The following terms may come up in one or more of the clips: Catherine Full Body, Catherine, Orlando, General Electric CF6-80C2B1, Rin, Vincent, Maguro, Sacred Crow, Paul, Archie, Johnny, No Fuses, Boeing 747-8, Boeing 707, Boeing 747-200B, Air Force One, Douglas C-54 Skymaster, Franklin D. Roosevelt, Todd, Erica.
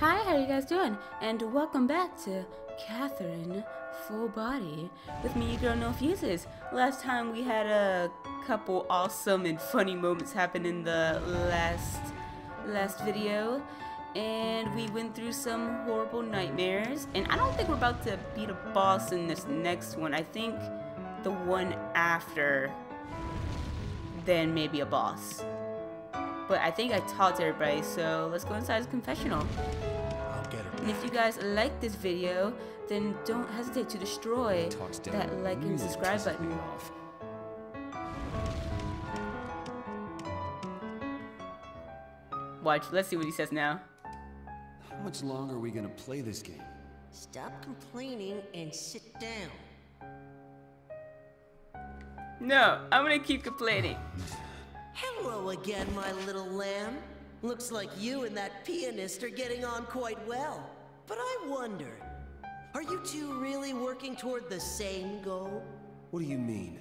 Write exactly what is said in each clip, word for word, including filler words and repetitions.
Hi, how are you guys doing? And welcome back to Catherine Full Body with me, your girl No Fuses. Last time we had a couple awesome and funny moments happen in the last last video, and we went through some horrible nightmares. And I don't think we're about to beat a boss in this next one. I think the one after then maybe a boss. But I think I talked to everybody, so let's go inside the confessional. I'll get her. And if you guys like this video, then don't hesitate to destroy that like and subscribe button. Watch, let's see what he says now. How much longer are we gonna play this game? Stop complaining and sit down. No, I'm gonna keep complaining. Hello again, my little lamb. Looks like you and that pianist are getting on quite well. But I wonder, are you two really working toward the same goal? What do you mean?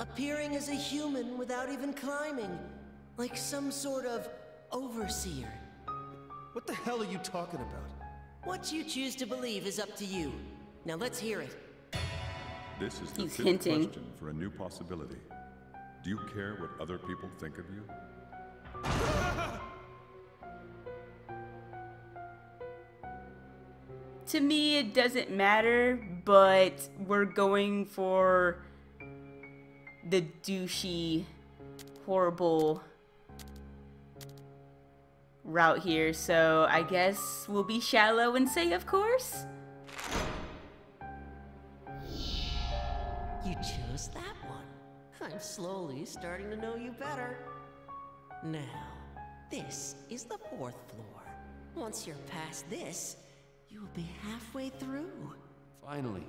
Appearing as a human without even climbing. Like some sort of overseer. What the hell are you talking about? What you choose to believe is up to you. Now let's hear it. This is the He's fifth hinting. question for a new possibility. Do you care what other people think of you? To me, it doesn't matter, but we're going for the douchey, horrible route here, so I guess we'll be shallow and say, of course. You chose that one. I'm slowly starting to know you better. Now, this is the fourth floor. Once you're past this, you'll be halfway through. Finally,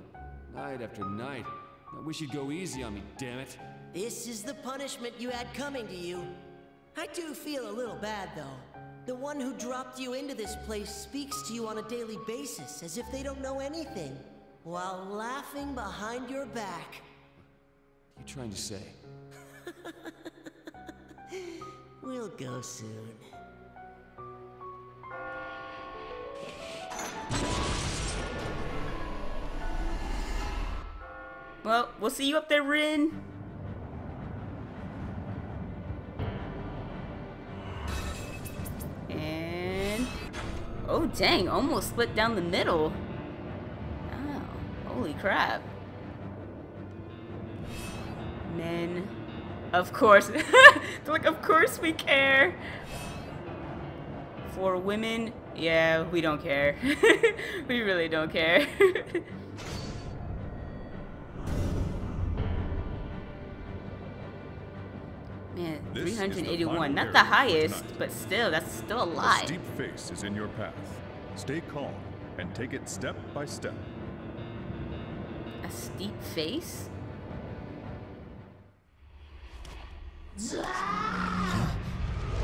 night after night. I wish you'd go easy on me, damn it. This is the punishment you had coming to you. I do feel a little bad, though. The one who dropped you into this place speaks to you on a daily basis as if they don't know anything, while laughing behind your back. What are you trying to say? We'll go soon. Well, we'll see you up there, Rin. And oh dang, almost split down the middle. Oh, holy crap. And then, of course, like, of course we care. For women, yeah, we don't care. We really don't care. Man, three hundred eighty-one, not the highest, but still, that's still a lot. A steep face is in your path. Stay calm and take it step by step. A steep face?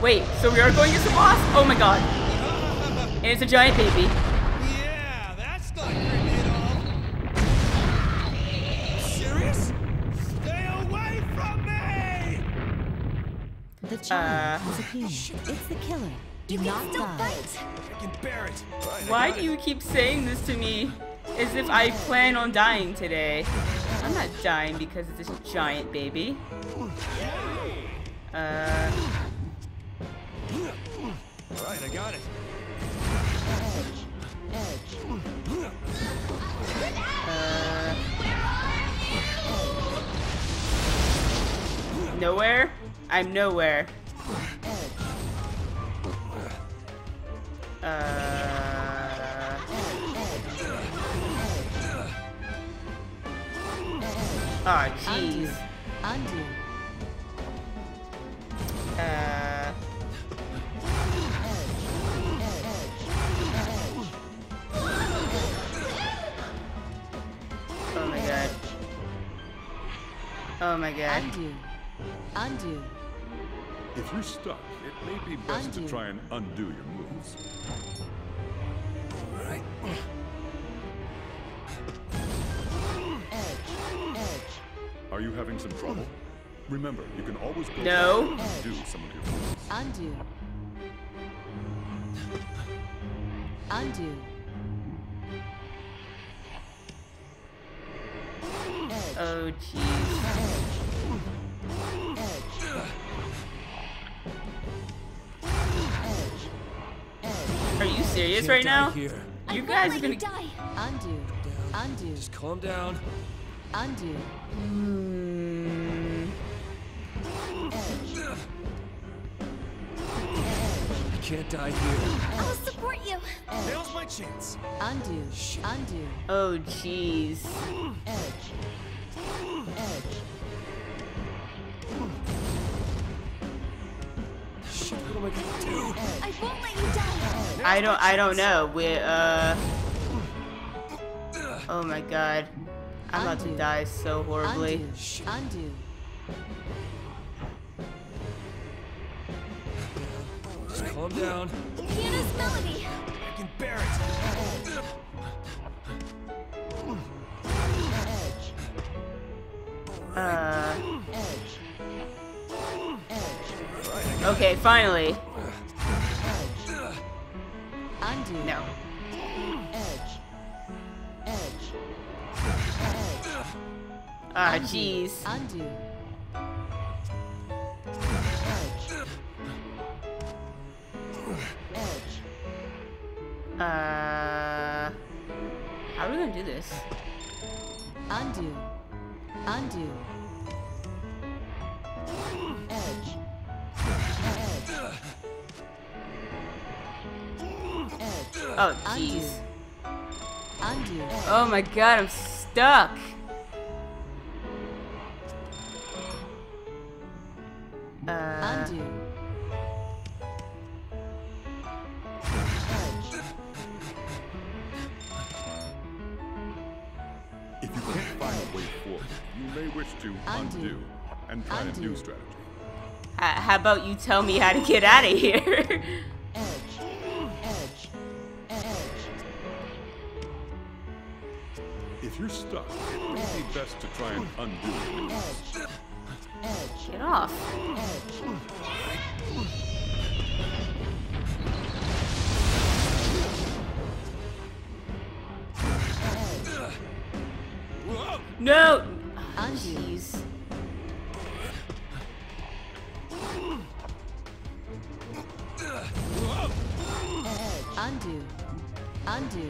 Wait, so we are going against the boss? Oh my god. And it's a giant baby. Yeah, that's not great at all. Serious? Stay away from me! The child uh, is a human. It's the killer. Do you not die. I can bear it. Fine, Why do it. you keep saying this to me as if I plan on dying today? I'm not dying because of this giant baby. Uh. Right, I got it. Edge. Edge. Uh. Where are you? Nowhere? I'm nowhere. Edge. Uh. Ah, oh, jeez. Undo. Undo. Uh, oh my god. Oh my god. Undo. Undo. If you're stuck, it may be best undo. to try and undo your moves. All right. Edge. Edge. Are you having some trouble? Remember, you can always go no. back and undo some of your moves. Undo. Undo. Edge. Oh, jeez. Edge. Edge. Edge. Edge. Are you serious right now? Here. You guys are gonna die. Undo. Undo. Just calm down. Undo. Mm. Edge. Edge. You can't die here. I'll support you. Edge. Now's my chance. Undo. Shit. Undo. Oh, jeez. Edge. Edge. Shit, what am I gonna do? Edge. I won't let you die. I don't. I don't know. We're. Uh. Oh my God. I'm Undo. About to die so horribly. Undo. Undo. Just calm down. The piano's melody. I can bear it. Edge. Uh. Edge. Okay, finally. Undo. No. Edge. Edge. Ah, jeez. Undo. Edge. Edge. Uh, how are we gonna do this? Undo. Undo. Edge. Edge. Edge. Oh, jeez. Undo. Oh my God, I'm stuck. Uh, Undo. If you can't find a way forward, you may wish to undo, undo and try undo. a new strategy. Uh, how about you tell me how to get out of here? Edge, edge, edge. If you're stuck, it would be best to try and undo it. Edge. Edge. Get off. Edge. Edge. No! Jeez. Edge. Undo. Undo.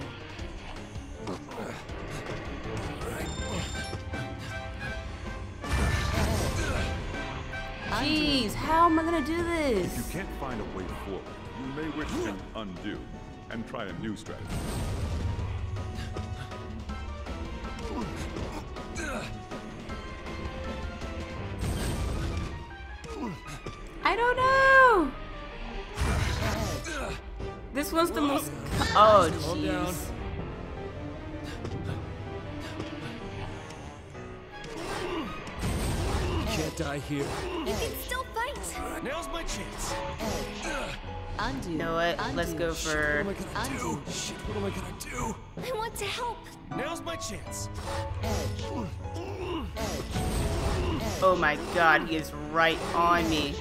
Jeez, how am I gonna do this? If you can't find a way forward, you may wish to undo and try a new strategy. I don't know. This one's the most. Oh, jeez. Die here. You can still fight. Now's my chance. Undo. You know what? Undo. Let's go for. Shit, what am I gonna do? Shit, what am I gonna do? I want to help. Now's my chance. Edge. Edge. Oh my God, he is right on me.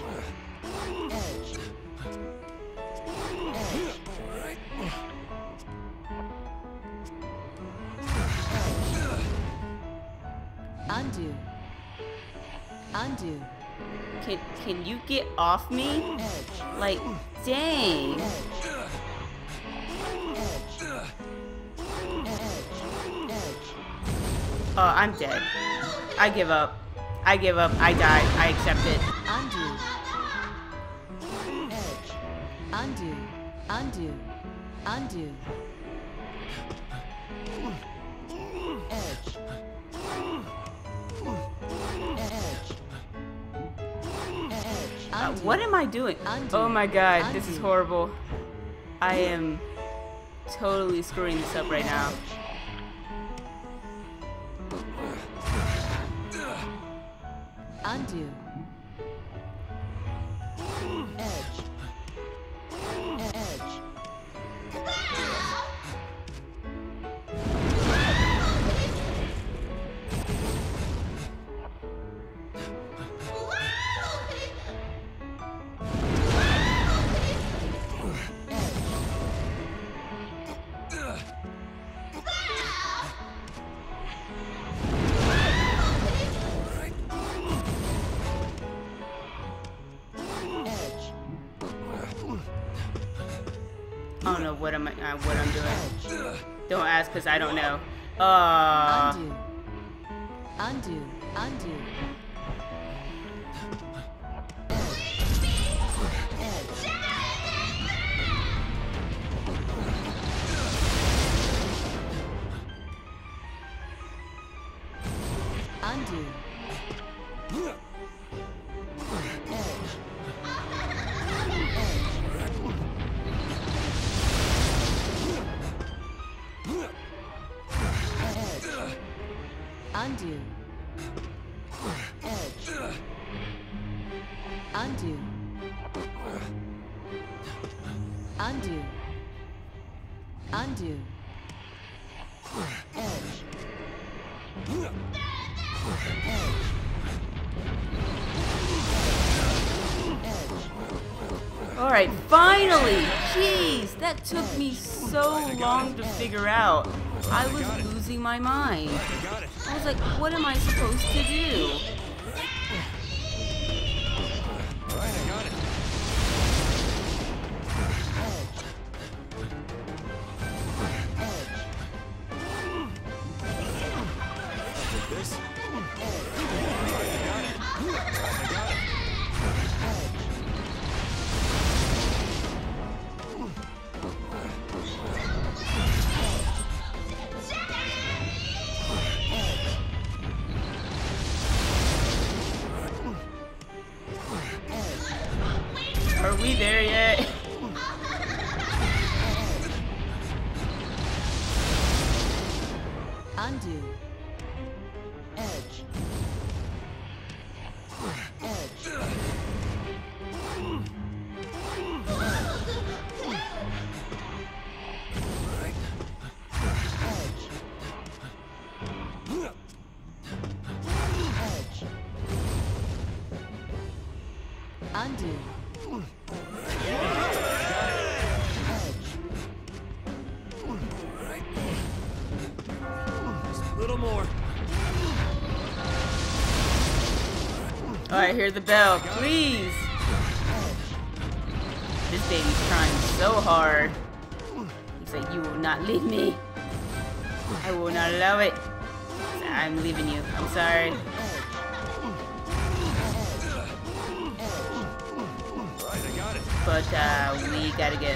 Edge. Edge. Undo. Undo. Can can you get off me? Edge. Like, dang. Edge. Edge. Edge. Edge. Oh, I'm dead. I give up. I give up. I die. I accept it. Undo. Edge. Undo. Undo. Undo. Edge. Uh, what am I doing? Undo. Oh my God, undo. This is horrible. I am totally screwing this up right now. Undo. Edge. Edge. what I'm, uh, what I'm doing. Don't ask, because I don't know. Uh, undo. Undo. Undo. Undo. Undo. Undo. Edge. Undo. Undo. Undo. Edge. Edge. All right, finally! Jeez, that took me so long to figure out. I was losing my mind. I was like, what am I supposed to do? All right, I got it. Alright, hear the bell, please! This baby's trying so hard. He's like, you will not leave me. I will not allow it. I'm leaving you. I'm sorry. But uh, we gotta go.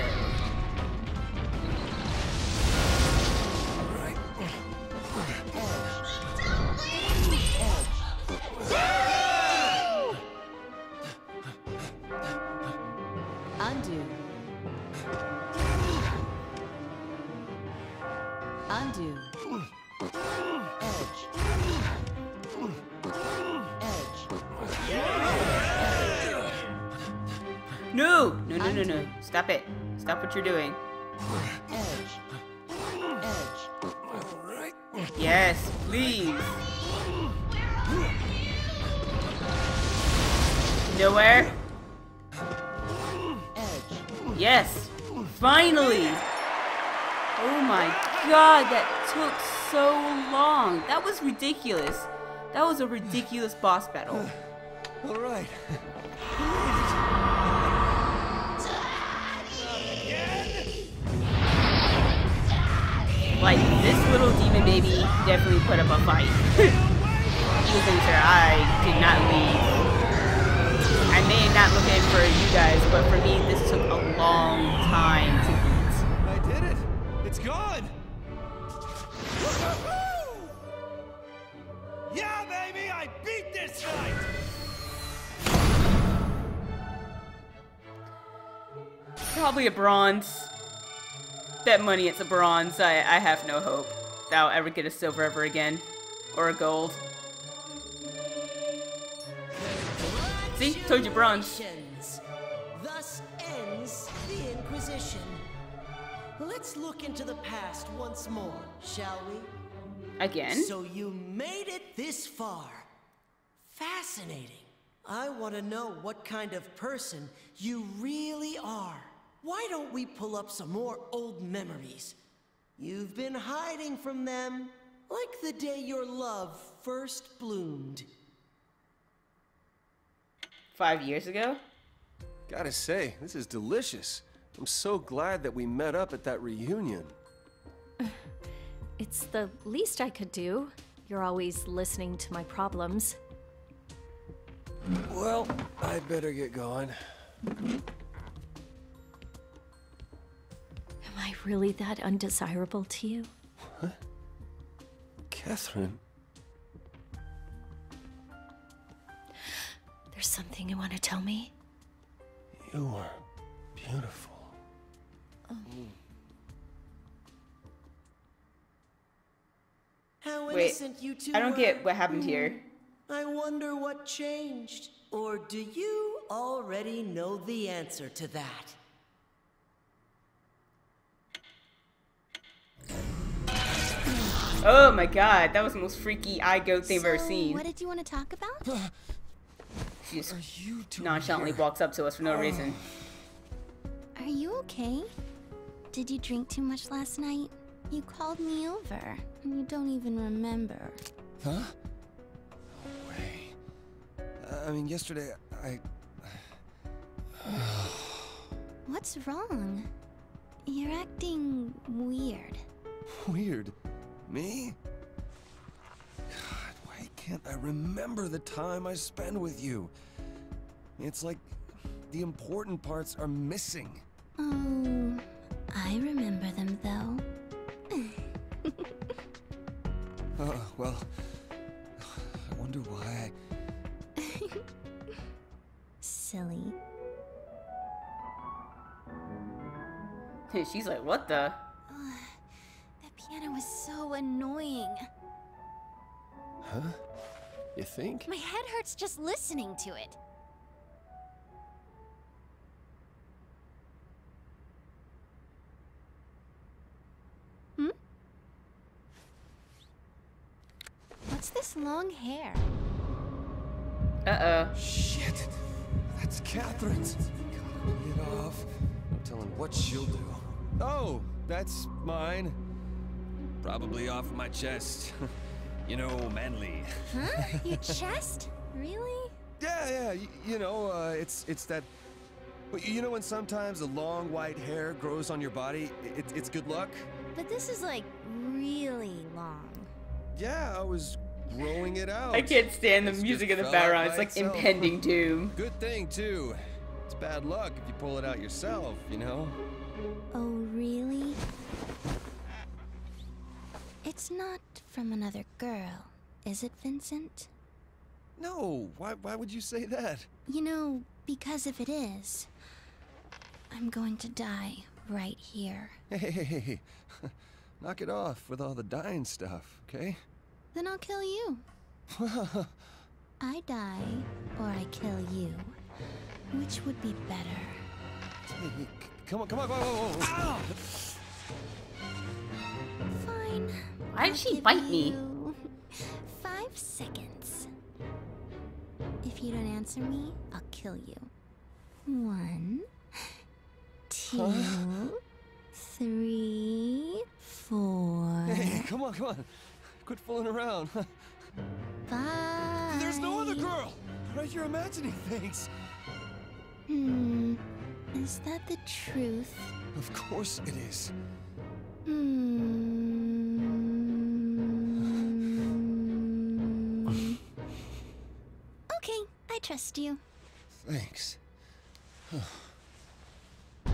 Stop it. Stop what you're doing. Edge. Edge. Yes, please. Nowhere? Edge. Yes. Finally. Oh my god, that took so long. That was ridiculous. That was a ridiculous boss battle. All right. Like, this little demon baby definitely put up a fight. Even sure I did not leave. I may not look in for you guys, but for me, this took a long time to beat. I did it! It's gone! Yeah, baby! I beat this fight! Probably a bronze. That money, it's a bronze. I, I have no hope that I'll ever get a silver ever again. Or a gold. See? Told you bronze. Thus ends the Inquisition. Let's look into the past once more, shall we? Again? So you made it this far. Fascinating. I want to know what kind of person you really are. Why don't we pull up some more old memories? You've been hiding from them, like the day your love first bloomed. Five years ago? Gotta say, this is delicious. I'm so glad that we met up at that reunion. It's the least I could do. You're always listening to my problems. Well, I better get going. Am I really that undesirable to you? What? Catherine? There's something you want to tell me? You are beautiful. Um. How innocent you two were. I don't get what happened here. I wonder what changed, or do you already know the answer to that? Oh my god, that was the most freaky I goat they've so, ever seen. What did you want to talk about? She just nonchalantly here? walks up to us for no oh. reason. Are you okay? Did you drink too much last night? You called me over, and you don't even remember. Huh? I mean, yesterday, I... What's wrong? You're acting weird. Weird? Me? God, why can't I remember the time I spend with you? It's like the important parts are missing. Oh, I remember them, though. Oh, well, I wonder why. Silly. She's like, what the? Ugh, that piano was so annoying. Huh? You think? My head hurts just listening to it. Hmm? What's this long hair? Uh-oh. Shit! That's Catherine's. God, get off. No telling what she'll do. Oh, that's mine. Probably off my chest. You know, manly. Huh? Your chest? Really? Yeah, yeah. You, you know, uh, it's it's that... You know when sometimes the long white hair grows on your body? It, it's good luck? But this is, like, really long. Yeah, I was... rolling it out. I can't stand the it's music in the background. It's like itself. Impending doom. Good thing too. It's bad luck if you pull it out yourself, you know. Oh really? It's not from another girl, is it, Vincent? No. Why? Why would you say that? You know, because if it is, I'm going to die right here. Hey, hey, hey, hey. Knock it off with all the dying stuff, okay? Then I'll kill you. I die, or I kill you. Which would be better? Come on, come on, come on. Ow! Fine. Why did she bite me? Five seconds. If you don't answer me, I'll kill you. One, two, huh? three, four. Hey, come on, come on. Quit fooling around. Bye. There's no other girl. Right? You're imagining things. Hmm. Is that the truth? Of course it is. Hmm. Okay, I trust you. Thanks. Huh.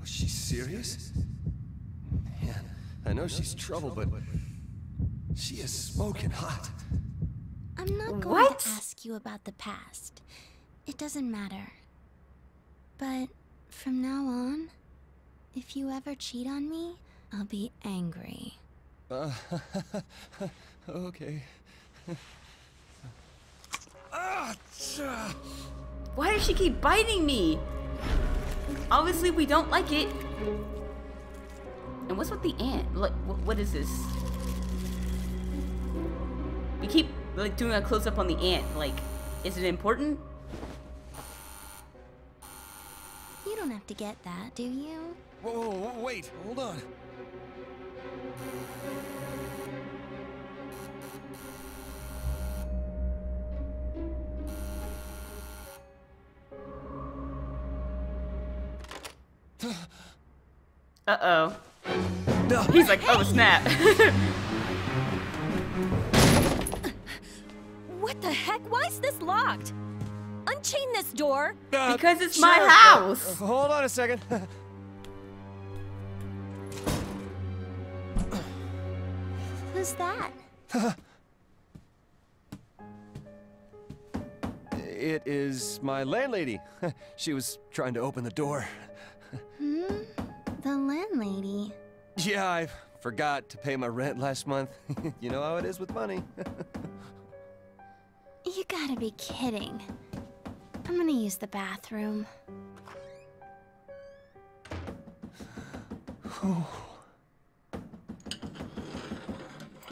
Was she serious? Man. I know she's trouble, but she is smoking hot. I'm not going what? to ask you about the past. It doesn't matter. But from now on, if you ever cheat on me, I'll be angry. Uh, okay. Why does she keep biting me? Obviously, we don't like it. And what's with the ant? Like, what, what is this? You keep like doing a close-up on the ant. Like, is it important? You don't have to get that, do you? Whoa, whoa, whoa, wait, hold on. Uh-oh. No. He's like, oh, snap. What the heck? Why is this locked? Unchain this door. Uh, because it's sure. my house. Uh, hold on a second. Who's that? It is my landlady. She was trying to open the door. Hmm? The landlady? Yeah, I forgot to pay my rent last month. You know how it is with money. You gotta be kidding. I'm gonna use the bathroom.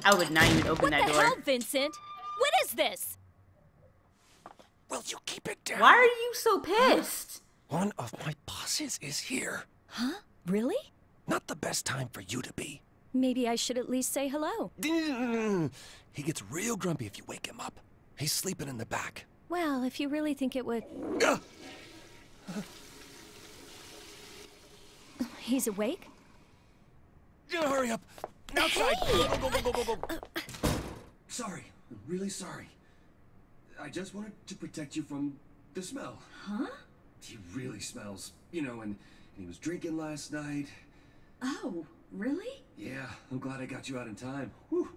I would not even open that door. What the hell, Vincent? What is this? Will you keep it down? Why are you so pissed? One of my bosses is here. Huh? Really? Not the best time for you to be. Maybe I should at least say hello. He gets real grumpy if you wake him up. He's sleeping in the back. Well, if you really think it would... He's awake? Yeah, hurry up. Outside. Hey. Go, go, go, go, go, go. Sorry. I'm really sorry. I just wanted to protect you from the smell. Huh? He really smells, you know, and, and he was drinking last night. Oh, really? Yeah, I'm glad I got you out in time. Whew.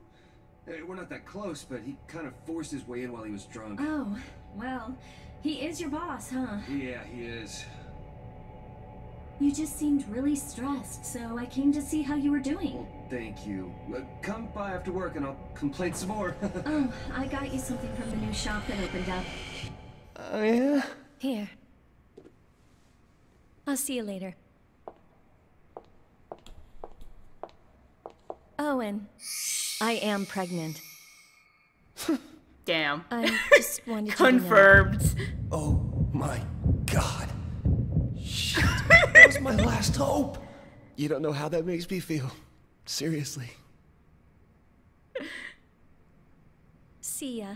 We're not that close, but he kind of forced his way in while he was drunk. Oh, well, he is your boss, huh? Yeah, he is. You just seemed really stressed, so I came to see how you were doing. Well, thank you. Uh, come by after work and I'll complain some more. Oh, I got you something from the new shop that opened up. Oh, uh, yeah? Here. I'll see you later. Owen, I am pregnant. Damn. I just wanted to confirmed. Oh my God. Shit. That was my last hope. You don't know how that makes me feel. Seriously. See ya.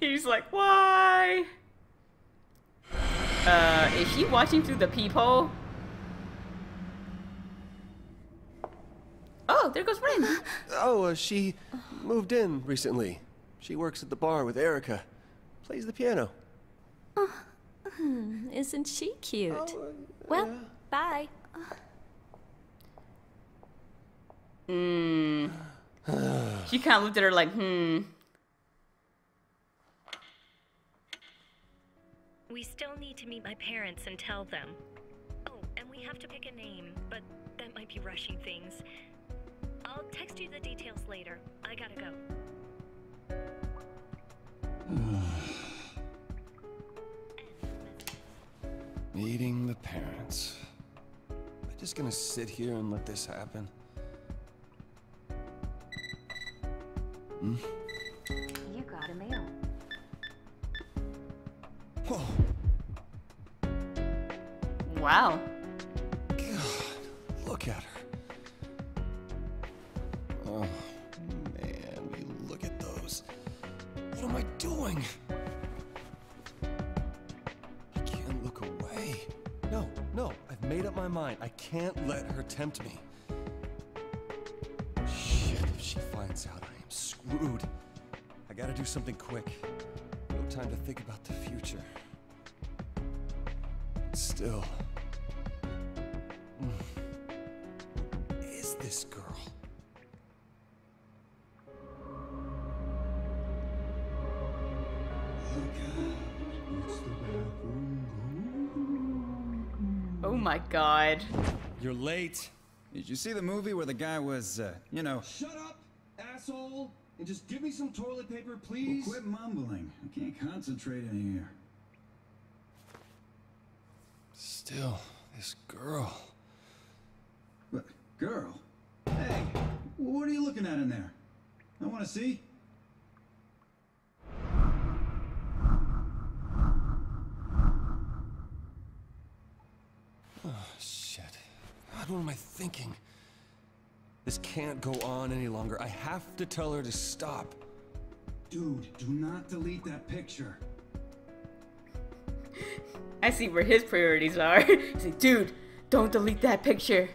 He's like, why? Uh, is she watching through the peephole? Oh, there goes Rin. Oh, uh, she moved in recently. She works at the bar with Erica. Plays the piano. Oh, isn't she cute? Oh, uh, well, yeah. Bye. Hmm. She kind of looked at her like, hmm. We still need to meet my parents and tell them. Oh, and we have to pick a name, but that might be rushing things. I'll text you the details later. I gotta go. Meeting the parents. Am I just gonna sit here and let this happen? Hmm? You got a mail. Whoa. Wow. God, look at her. Oh, man, you look at those. What am I doing? I can't look away. No, no, I've made up my mind. I can't let her tempt me. Shit, if she finds out, I am screwed. I gotta do something quick. No time to think about the future. Still. Who is this girl? Oh my God. You're late. Did you see the movie where the guy was, uh, you know... Shut up, asshole, and just give me some toilet paper, please? Well, quit mumbling. I can't concentrate in here. Still, this girl. What, girl? Hey, what are you looking at in there? I want to see. Oh, shit. God, what am I thinking? This can't go on any longer. I have to tell her to stop. Dude, do not delete that picture. I see where his priorities are. He's like, dude, don't delete that picture.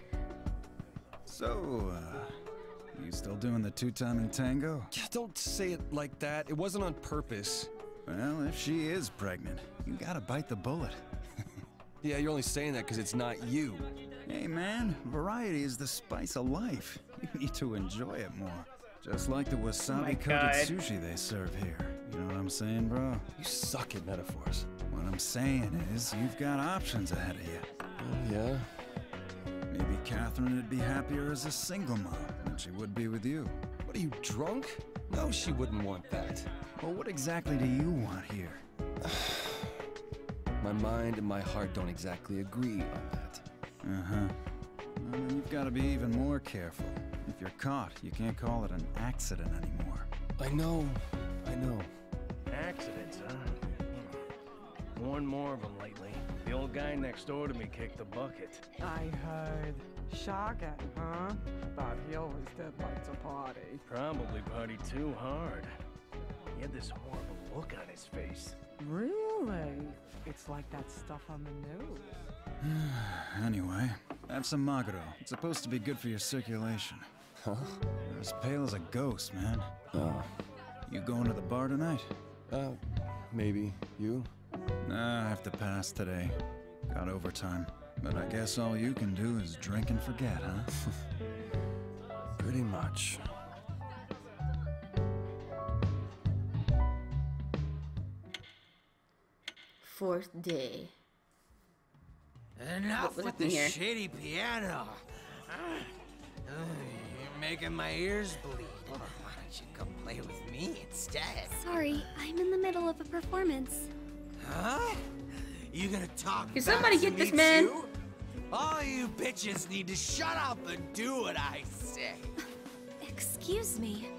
So, uh, you still doing the two-timing tango? Don't say it like that. It wasn't on purpose. Well, if she is pregnant, you gotta bite the bullet. Yeah, you're only saying that because it's not you. Hey, man, variety is the spice of life. You need to enjoy it more. Just like the wasabi-coated sushi they serve here. You know what I'm saying, bro? You suck at metaphors. What I'm saying is, you've got options ahead of you. Oh, yeah? Maybe Catherine would be happier as a single mom than she would be with you. What, are you drunk? No, she wouldn't want that. Well, what exactly do you want here? My mind and my heart don't exactly agree on that. Uh-huh. Well, you've got to be even more careful. If you're caught, you can't call it an accident anymore. I know. I know. Accidents, huh? More and more of them lately. The old guy next door to me kicked the bucket. I heard. Shocking, huh? Thought he always did like to party. Probably party too hard. He had this horrible look on his face. Really? It's like that stuff on the news. Anyway, have some Maguro. It's supposed to be good for your circulation. Huh? You're as pale as a ghost, man. Oh. You going to the bar tonight? Uh, maybe. You? Nah, I have to pass today. Got overtime. But I guess all you can do is drink and forget, huh? Pretty much. Fourth day. Enough with the here. shitty piano. Uh, you're making my ears bleed. Why don't you come play with me instead? Sorry, I'm in the middle of a performance. Huh? You gonna talk? Can somebody get this man? Too? All you bitches need to shut up and do what I say. Excuse me,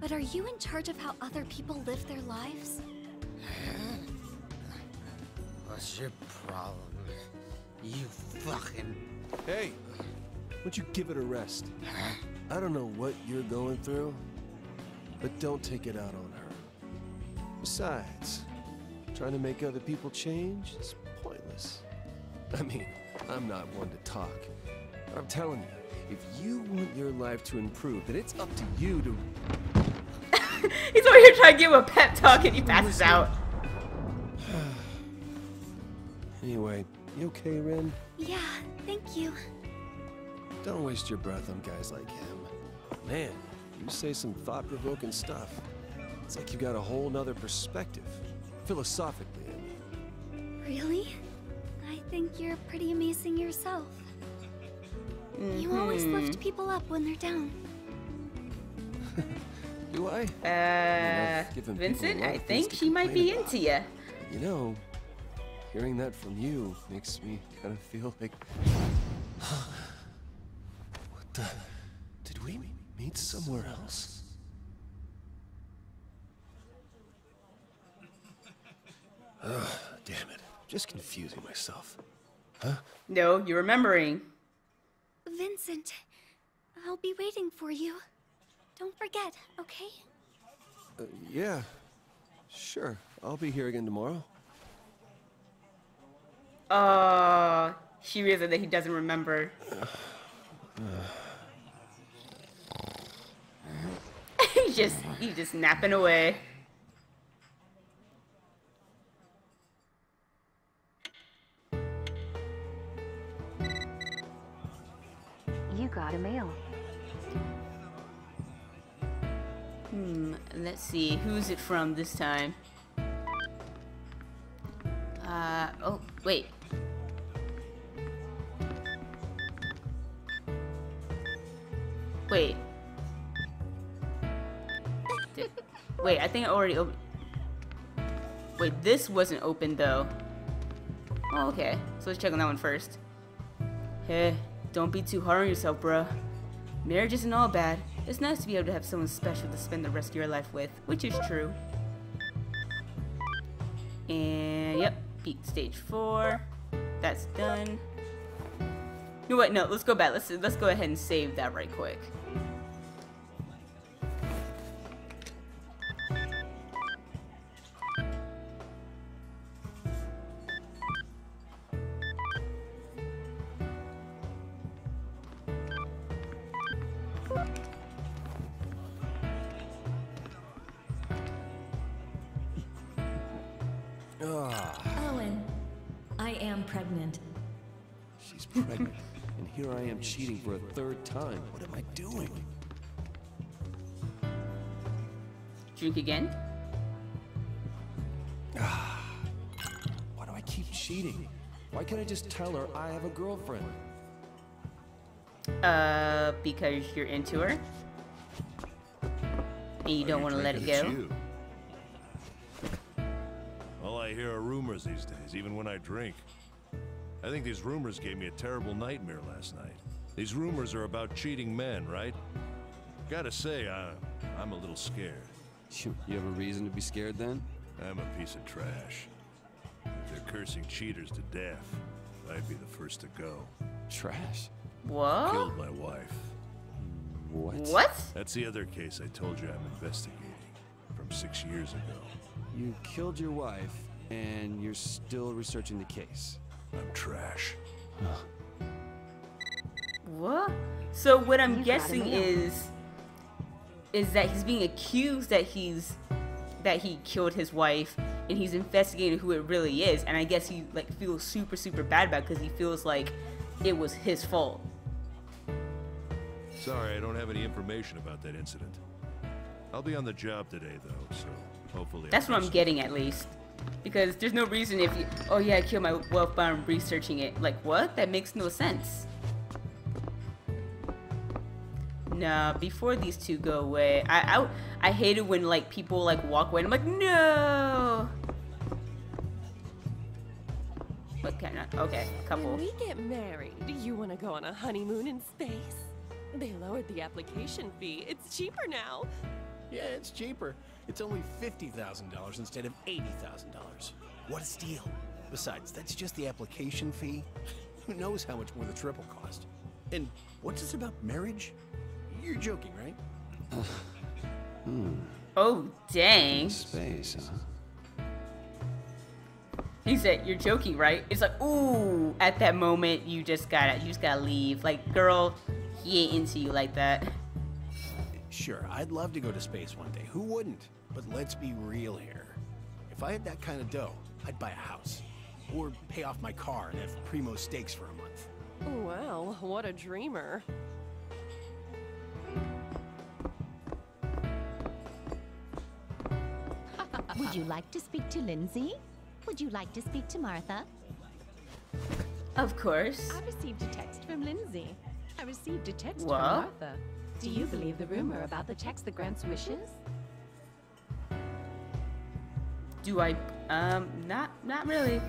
but are you in charge of how other people live their lives? What's your problem? You fucking... Hey, why don't you give it a rest? Huh? I don't know what you're going through, but don't take it out on her. Besides, trying to make other people change is pointless. I mean, I'm not one to talk. I'm telling you, if you want your life to improve, then it's up to you to... He's over here trying to give him a pep talk and he passes out. Anyway, you okay, Rin? Yeah, thank you. Don't waste your breath on guys like him. Man, you say some thought-provoking stuff. It's like you got a whole nother perspective. Philosophically, I mean. Really? I think you're pretty amazing yourself. Mm-hmm. You always lift people up when they're down. Do I? Uh, you know, Vincent, I think she might be about. into you. You know, hearing that from you makes me kind of feel like... What the... Did we meet somewhere else? Oh, damn it. Just confusing myself. Huh? No, you're remembering. Vincent, I'll be waiting for you. Don't forget, okay? Uh, yeah. Sure. I'll be here again tomorrow. Uh, she realized that he doesn't remember. Uh, uh. he's just, he's just napping away. Got a mail. Hmm, let's see. Who's it from this time? Uh, oh, wait. Wait. Did, wait, I think I already opened... Wait, this wasn't open, though. Oh, okay. So let's check on that one first. Hey. Don't be too hard on yourself, bruh. Marriage isn't all bad. It's nice to be able to have someone special to spend the rest of your life with, which is true. And, yep, beat stage four. That's done. You know what? No, let's go back. Let's, let's go ahead and save that right quick. She's pregnant. And here I am cheating for a third time. What am I doing? Drink again? Why do I keep cheating? Why can't I just tell her I have a girlfriend? Uh, because you're into her? And you don't want to let it go? You? All I hear are rumors these days, even when I drink. I think these rumors gave me a terrible nightmare last night. These rumors are about cheating men, right? Gotta say, I, I'm a little scared. You have a reason to be scared then? I'm a piece of trash. If they're cursing cheaters to death, I'd be the first to go. Trash? What? Killed my wife. What? What? That's the other case I told you I'm investigating from six years ago. You killed your wife, and you're still researching the case. I'm trash. Huh. What? So what I'm guessing is, is that he's being accused that he's, that he killed his wife, and he's investigating who it really is. And I guess he like feels super, super bad about it because he feels like it was his fault. Sorry, I don't have any information about that incident. I'll be on the job today though, so hopefully. That's what I'm getting at least. Because there's no reason if you, oh yeah, I killed my wife by researching it. Like what? That makes no sense. Nah, before these two go away, I, I, I hate it when like people like walk away and I'm like, no. What can I, okay, couple. When we get married, do you want to go on a honeymoon in space? They lowered the application fee. It's cheaper now. Yeah, it's cheaper. It's only fifty thousand dollars instead of eighty thousand dollars. What a steal. Besides, that's just the application fee. Who knows how much more the triple cost? And what's this about marriage? You're joking, right? Hmm. Oh, dang. Space, huh? He said, you're joking, right? It's like, ooh, at that moment, you just gotta, you just gotta leave. Like, girl, he ain't into you like that. Sure, I'd love to go to space one day. Who wouldn't? But let's be real here. If I had that kind of dough, I'd buy a house. Or pay off my car and have primo steaks for a month. Wow, what a dreamer. Would you like to speak to Lindsay? Would you like to speak to Martha? Of course. I received a text from Lindsay. I received a text what? from Martha. Do you believe the rumor about the text that grants wishes? Do I? Um, not, not really.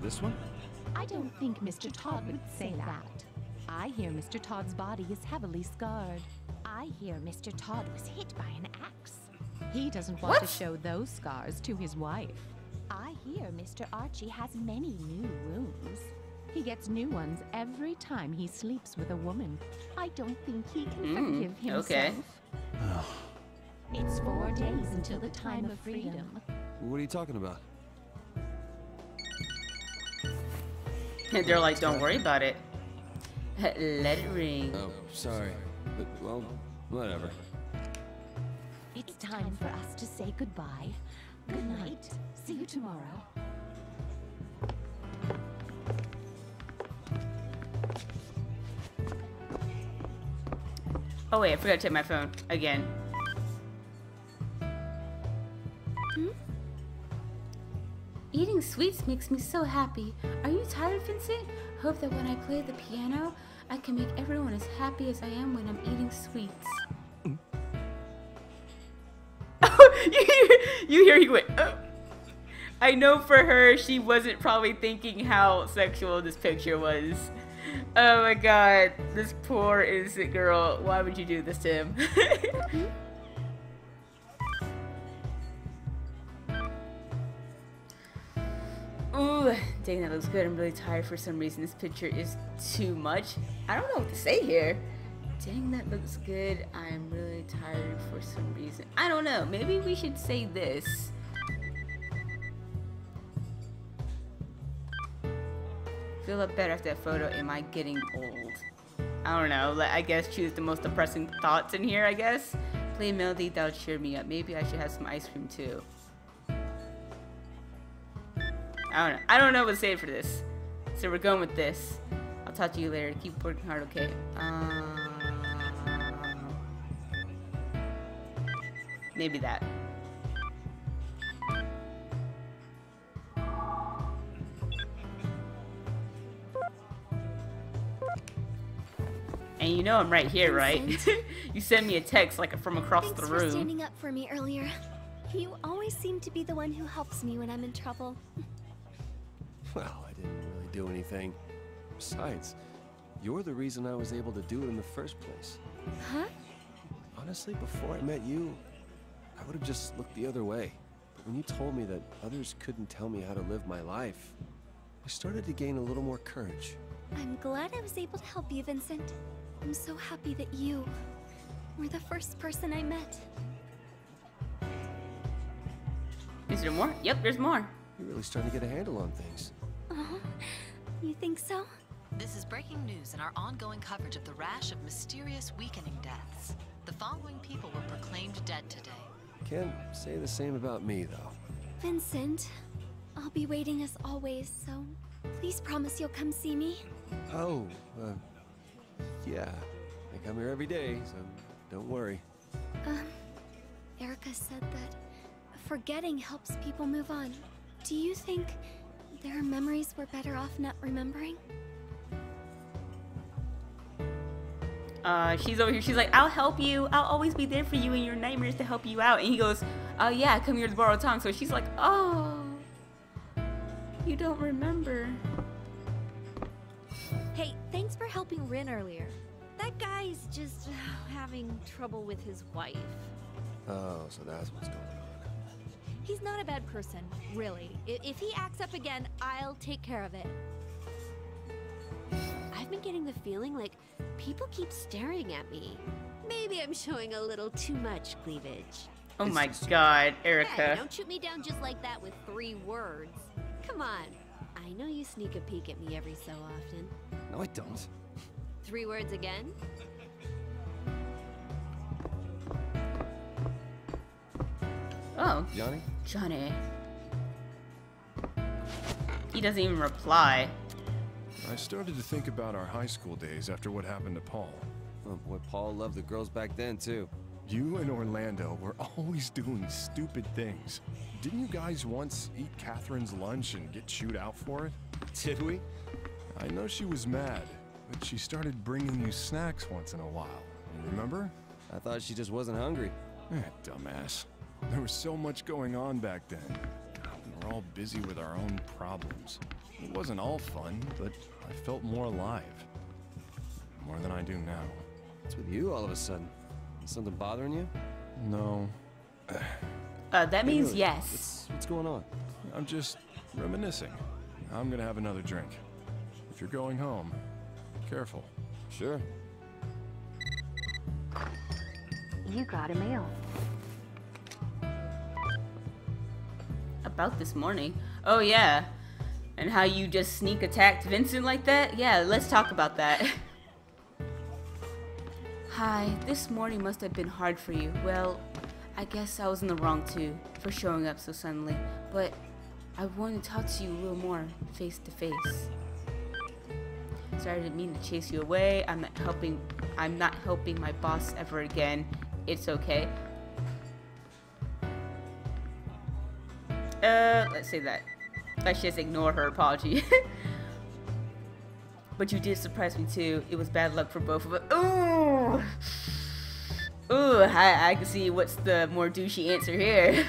This one? I don't think Mister Todd would say that. I hear Mister Todd's body is heavily scarred. I hear Mister Todd was hit by an axe. He doesn't want what? to show those scars to his wife. I hear Mister Archie has many new wounds. He gets new ones every time he sleeps with a woman. I don't think he can mm, forgive himself. Okay. It's four days until the time of freedom. What are you talking about? And they're like, don't worry about it. Let it ring. Oh, sorry. But, well, whatever. It's time for us to say goodbye. Good night. See you tomorrow. Oh wait, I forgot to take my phone again. Hmm? Eating sweets makes me so happy. Are you tired, Vincent? Hope that when I play the piano, I can make everyone as happy as I am when I'm eating sweets. Mm. Oh, you hear, you hear he went, oh. I know for her, she wasn't probably thinking how sexual this picture was. Oh my god, this poor innocent girl. Why would you do this to him? Ooh, dang, that looks good. I'm really tired for some reason. This picture is too much. I don't know what to say here. Dang, that looks good. I'm really tired for some reason. I don't know. Maybe we should say this. Feel up better after that photo. Am I getting old? I don't know. I guess choose the most depressing thoughts in here, I guess. Play a melody that'll cheer me up. Maybe I should have some ice cream too. I don't know. I don't know what to say for this. so we're going with this. I'll talk to you later. Keep working hard, okay? Um, maybe that. And you know I'm right here, right? You sent me a text like from across Thanks the room. For standing up for me earlier. You always seem to be the one who helps me when I'm in trouble. Well, I didn't really do anything. Besides, you're the reason I was able to do it in the first place. Huh? Honestly, before I met you, I would have just looked the other way. But when you told me that others couldn't tell me how to live my life, I started to gain a little more courage. I'm glad I was able to help you, Vincent. I'm so happy that you were the first person I met. Is there more? Yep, there's more. You're really starting to get a handle on things. Uh-huh. You think so? This is breaking news in our ongoing coverage of the rash of mysterious weakening deaths. The following people were proclaimed dead today. Can't say the same about me, though. Vincent, I'll be waiting as always, so please promise you'll come see me. Oh, uh... yeah, I come here every day, so don't worry. Um, Erica said that forgetting helps people move on. Do you think there are memories we're better off not remembering? Uh, she's over here. She's like, I'll help you. I'll always be there for you in your nightmares to help you out. And he goes, oh yeah, come here to borrow a tongue. So she's like, oh, you don't remember. Hey, thanks for helping Rin earlier. That guy's just uh, having trouble with his wife. Oh, so that's what's going on. He's not a bad person, really. If, if he acts up again, I'll take care of it. I've been getting the feeling like people keep staring at me. Maybe I'm showing a little too much cleavage. Oh my God, Erica. Hey, don't shoot me down just like that with three words. Come on. I know you sneak a peek at me every so often. No, I don't. Three words again? Oh. Johnny? Johnny. He doesn't even reply. I started to think about our high school days after what happened to Paul. Oh boy, Paul loved the girls back then, too. You and Orlando were always doing stupid things. Didn't you guys once eat Catherine's lunch and get chewed out for it? Did we? I know she was mad, but she started bringing you snacks once in a while. Remember? I thought she just wasn't hungry. Eh, dumbass. There was so much going on back then. We were all busy with our own problems. It wasn't all fun, but I felt more alive. More than I do now. What's with you all of a sudden? Something bothering you? No. Uh, that means really, yes. What's, what's going on? I'm just reminiscing. I'm gonna have another drink. If you're going home, be careful. Sure. You got a mail. About this morning. Oh yeah. And how you just sneak attacked Vincent like that? Yeah, let's talk about that. Hi, this morning must have been hard for you. Well, I guess I was in the wrong too, for showing up so suddenly. But I wanted to talk to you a little more, face to face. Sorry I didn't mean to chase you away. I'm not helping, I'm not helping my boss ever again. It's okay. Uh, let's say that. Let's just ignore her apology. But you did surprise me too. It was bad luck for both of us. Ooh, ooh! I, I can see what's the more douchey answer here.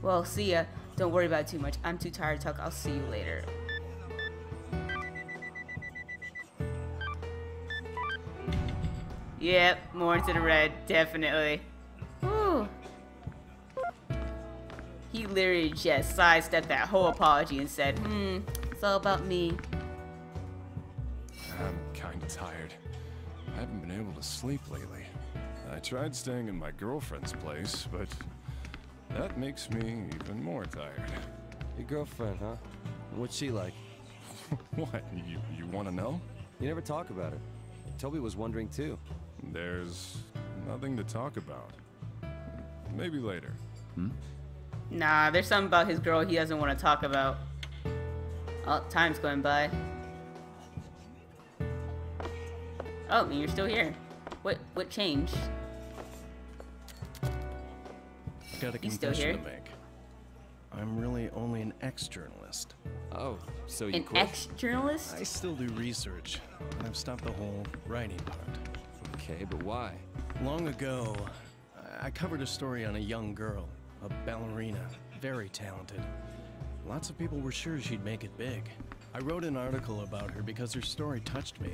Well, see ya. Don't worry about it too much. I'm too tired to talk. I'll see you later. Yep, more into the red, definitely. Ooh. He literally just sidestepped that whole apology and said, "Hmm." It's all about me. I'm kind of tired. I haven't been able to sleep lately. I tried staying in my girlfriend's place, but that makes me even more tired. Your girlfriend, huh? What's she like? What? You, you want to know? You never talk about her. Toby was wondering too. There's nothing to talk about. Maybe later. Hmm? Nah, there's something about his girl he doesn't want to talk about. Oh, time's going by. Oh, and you're still here. What what changed? Got a confession still here? to make. I'm really only an ex-journalist. Oh, so you An quit. ex-journalist? I still do research, and I've stopped the whole writing part. Okay, but why? Long ago, I covered a story on a young girl, a ballerina, very talented. Lots of people were sure she'd make it big. I wrote an article about her because her story touched me.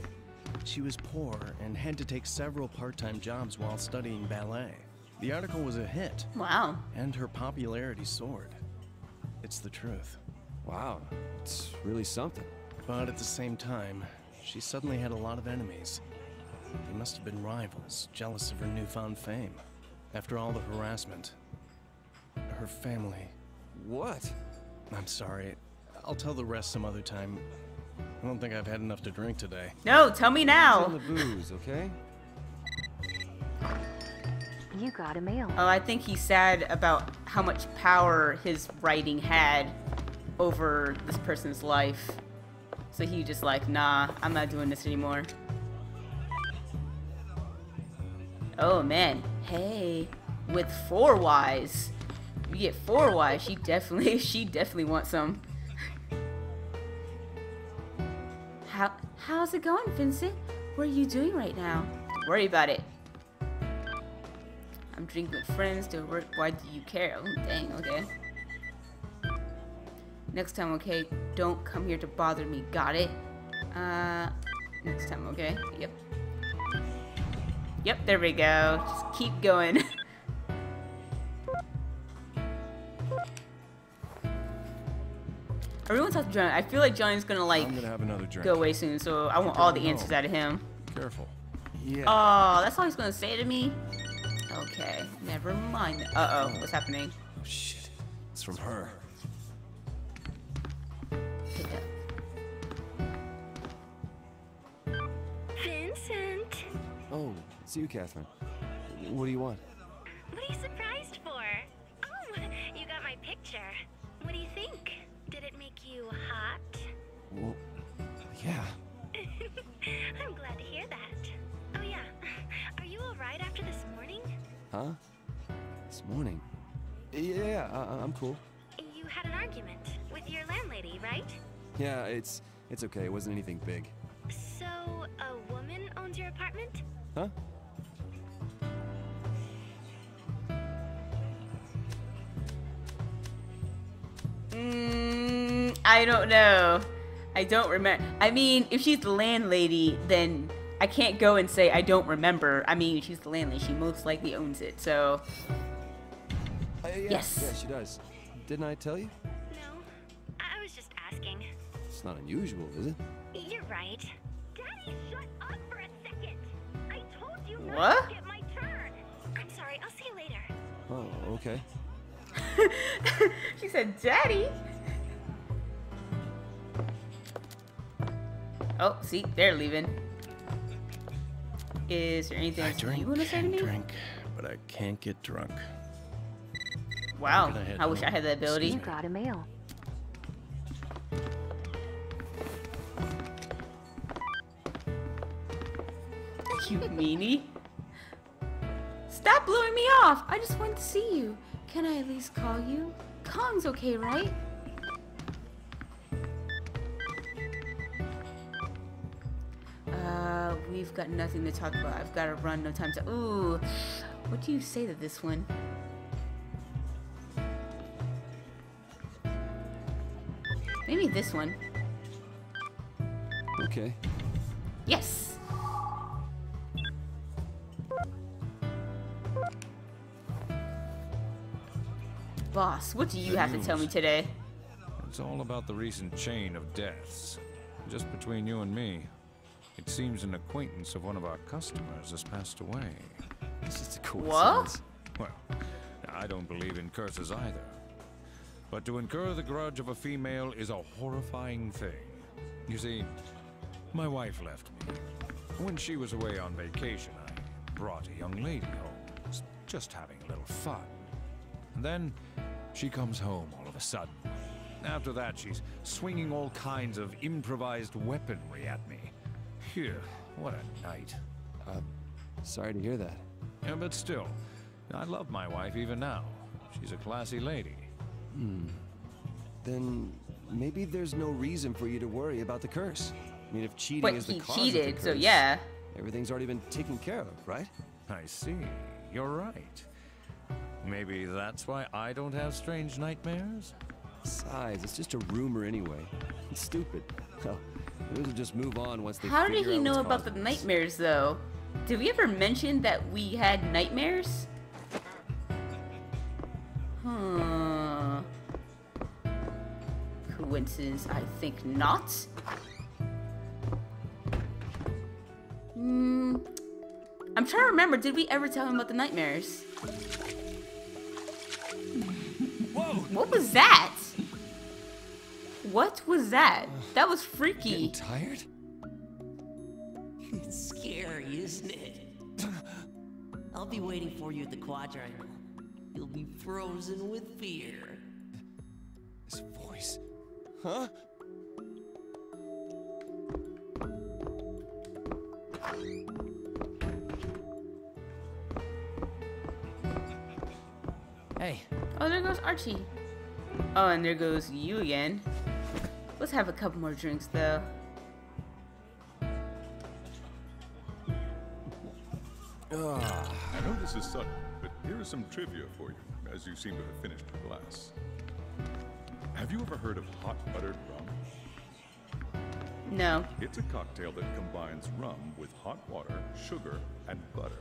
She was poor and had to take several part-time jobs while studying ballet. The article was a hit. Wow. And her popularity soared. It's the truth. Wow, it's really something. But at the same time, she suddenly had a lot of enemies. They must have been rivals, jealous of her newfound fame. After all the harassment, her family... What? I'm sorry. I'll tell the rest some other time. I don't think I've had enough to drink today. No, tell me now. The booze, okay? You got a mail. Oh, I think he's sad about how much power his writing had over this person's life. So he just like, nah, I'm not doing this anymore. Oh man, hey, with four Y's, you get four Y's. She definitely, she definitely wants some. How, how's it going, Vincent? What are you doing right now? Don't worry about it. I'm drinking with friends, doing work. Why do you care? Oh, dang, okay. Next time, okay? Don't come here to bother me, got it? Uh, next time, okay? Yep. Yep, there we go. Just keep going. Everyone talk to Johnny. I feel like Johnny's gonna like I'm gonna have another drink. go away soon, so I want all the answers out of him. Careful. Yeah. Oh, that's all he's gonna say to me. Okay, never mind. Uh oh, what's happening? Oh shit! It's from her. Pick up. Vincent. Oh, it's you, Catherine. What do you want? What are you surprised for? Oh, you got my picture. What do you think? Did it make you hot? Well, yeah. I'm glad to hear that. Oh yeah, are you all right after this morning? Huh? This morning? Yeah, I I'm cool. You had an argument with your landlady, right? Yeah, it's it's okay. It wasn't anything big. So a woman owns your apartment? Huh? Mm, I don't know. I don't remember. I mean, if she's the landlady, then I can't go and say I don't remember. I mean, she's the landlady. She most likely owns it, so... Uh, yeah, yes. Yeah, she does. Didn't I tell you? No. I was just asking. It's not unusual, is it? You're right. Daddy, shut up for a second. I told you not what? to get my turn. I'm sorry. I'll see you later. Oh, okay. She said, Daddy. Oh, see, they're leaving. Is there anything else you want to say to me? I drink, but I can't get drunk. Wow, I wish I had that ability. You got a mail. Cute meanie. Stop blowing me off. I just wanted to see you. Can I at least call you? Kong's okay, right? Uh, we've got nothing to talk about. I've got to run, no time to... Ooh, what do you say to this one? Maybe this one. Okay. Yes! Boss, what do you have to tell me today? It's all about the recent chain of deaths. Just between you and me, it seems an acquaintance of one of our customers has passed away. It's just a coincidence. What? Well, I don't believe in curses either. But to incur the grudge of a female is a horrifying thing. You see, my wife left me. When she was away on vacation, I brought a young lady home, just having a little fun. And then she comes home all of a sudden, After that, she's swinging all kinds of improvised weaponry at me. Phew, what a night. Uh, sorry to hear that. Yeah, but still, I love my wife even now. She's a classy lady. Hmm. Then maybe there's no reason for you to worry about the curse. I mean, if cheating but is the cause cheated, of the curse, so yeah. Everything's already been taken care of, right? I see. You're right. Maybe that's why I don't have strange nightmares? Besides, it's just a rumor anyway. It's stupid. Well, we'll just move on once they How did he know about the nightmares, though? Did we ever mention that we had nightmares? Huh. Coincidence? I think not. Hmm. I'm trying to remember. Did we ever tell him about the nightmares? What was that? What was that? That was freaky. Getting tired? It's scary, isn't it? I'll be waiting for you at the quadrangle. You'll be frozen with fear. This voice. Huh? Hey. Oh, there goes Archie. Oh, and there goes you again. Let's have a couple more drinks, though. Ugh. I know this is sudden, but here is some trivia for you, as you seem to have finished your glass. Have you ever heard of hot buttered rum? No. It's a cocktail that combines rum with hot water, sugar, and butter.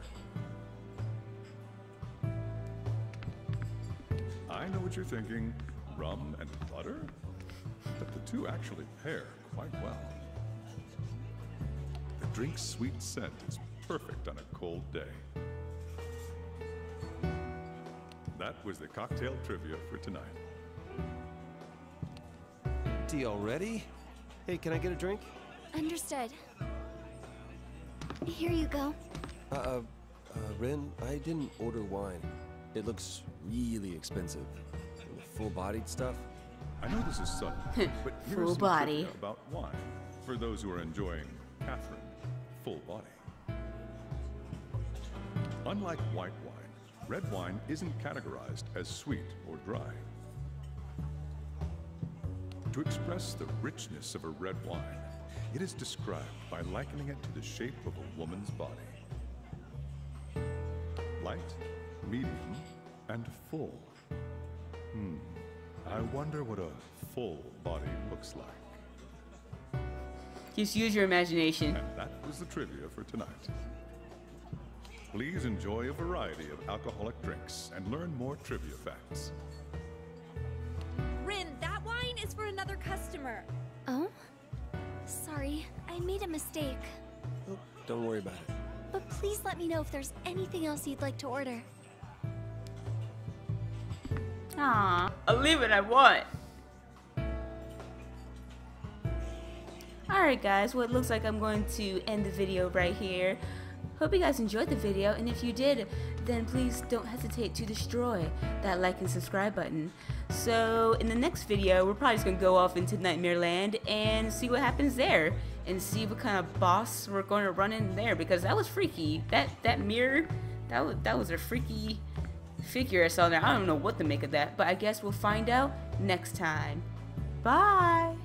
I know what you're thinking, rum and butter? But the two actually pair quite well. The drink's sweet scent is perfect on a cold day. That was the cocktail trivia for tonight. Tea already? Hey, can I get a drink? Understood. Here you go. Uh, uh, uh Rin, I didn't order wine. It looks really expensive. Full-bodied stuff. I know this is sudden, but here's full body about wine for those who are enjoying Catherine Full Body. Unlike white wine, red wine isn't categorized as sweet or dry. To express the richness of a red wine, it is described by likening it to the shape of a woman's body. Light, medium, and full. Hmm. I wonder what a full body looks like. Just use your imagination. And that was the trivia for tonight. Please enjoy a variety of alcoholic drinks and learn more trivia facts. Rin, that wine is for another customer. Oh? Sorry, I made a mistake. Oh, don't worry about it. But please let me know if there's anything else you'd like to order. Aww. I'll leave it at what? Alright guys, well it looks like I'm going to end the video right here. Hope you guys enjoyed the video, and if you did, then please don't hesitate to destroy that like and subscribe button. So in the next video, we're probably just going to go off into Nightmare Land and see what happens there. And see what kind of boss we're going to run in there, because that was freaky. That that mirror, that was, that was a freaky figure I saw there. I don't know what to make of that, but I guess we'll find out next time. Bye!